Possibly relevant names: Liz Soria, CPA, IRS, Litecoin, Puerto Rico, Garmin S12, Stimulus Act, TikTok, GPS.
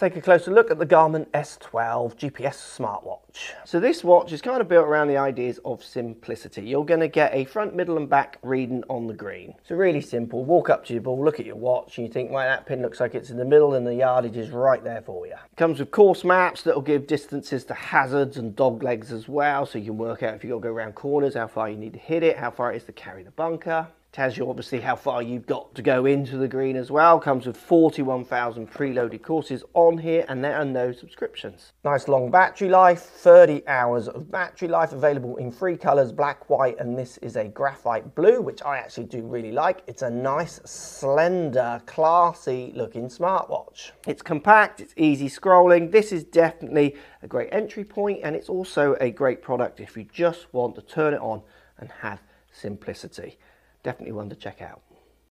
Let's take a closer look at the Garmin S12 GPS smartwatch. So this watch is kind of built around the ideas of simplicity. You're going to get a front, middle and back reading on the green. So really simple, walk up to your ball, look at your watch and you think, right, that pin looks like it's in the middle and the yardage is right there for you. It comes with course maps that'll give distances to hazards and dog legs as well, so you can work out if you've got to go around corners, how far you need to hit it, how far it is to carry the bunker. Tells you obviously how far you've got to go into the green as well. Comes with 41,000 preloaded courses on here and there are no subscriptions. Nice long battery life, 30 hours of battery life, available in three colours, black, white, and this is a graphite blue, which I actually do really like. It's a nice, slender, classy looking smartwatch. It's compact, it's easy scrolling. This is definitely a great entry point and it's also a great product if you just want to turn it on and have simplicity. Definitely one to check out.